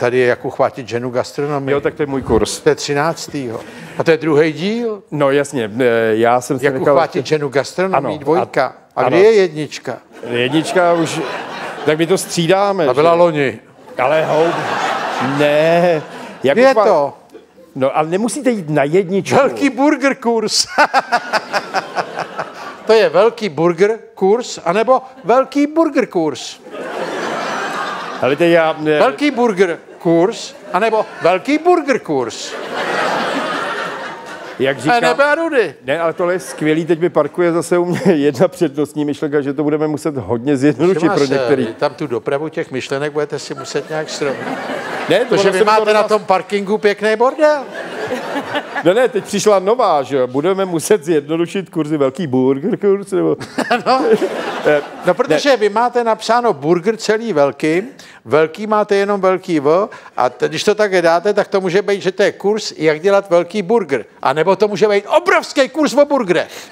Tady je jak uchvátit ženu gastronomii. Jo, tak to je můj kurz. To je 13. A to je druhý díl. No jasně, já jsem si jak nechal... uchvátit ženu gastronomii, ano, dvojka. A kde je jednička? Jednička už... Tak my to střídáme. A byla loni. Ale houp... Ne. Jak je uchvá... to? No, ale nemusíte jít na jedničku. Velký burger kurz. To je velký burger kurz, anebo velký burger kurz. Ale teď já... Velký burger kurz, anebo velký burger kurz. Jak říkám... Ne, ale tohle je skvělý, teď mi parkuje zase u mě jedna přednostní myšlenka, že to budeme muset hodně zjednodušit pro některý. Tam tu dopravu těch myšlenek budete si muset nějak stromit. Ne, protože vy máte na tom parkingu pěkný bordel. No ne, teď přišla nová, že budeme muset zjednodušit kurzy velký burger kurz, nebo... No, no, protože ne. Vy máte napsáno burger celý velký, velký máte jenom velký V, a když to tak dáte, tak to může být, že to je kurz, jak dělat velký burger. A nebo to může být obrovský kurz o burgerech.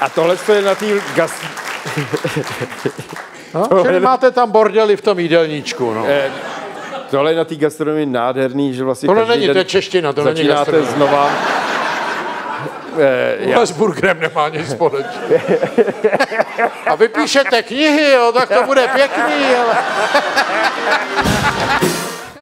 A tohle je na té no, tohle... máte tam bordely v tom jídelníčku, no. Tohle je na té gastronomii nádherný, že vlastně tohle není, to je čeština, to není gastronomie. Znova. Já s burgerem nemá nic společného. A vy píšete knihy, jo, tak to bude pěkný, ale...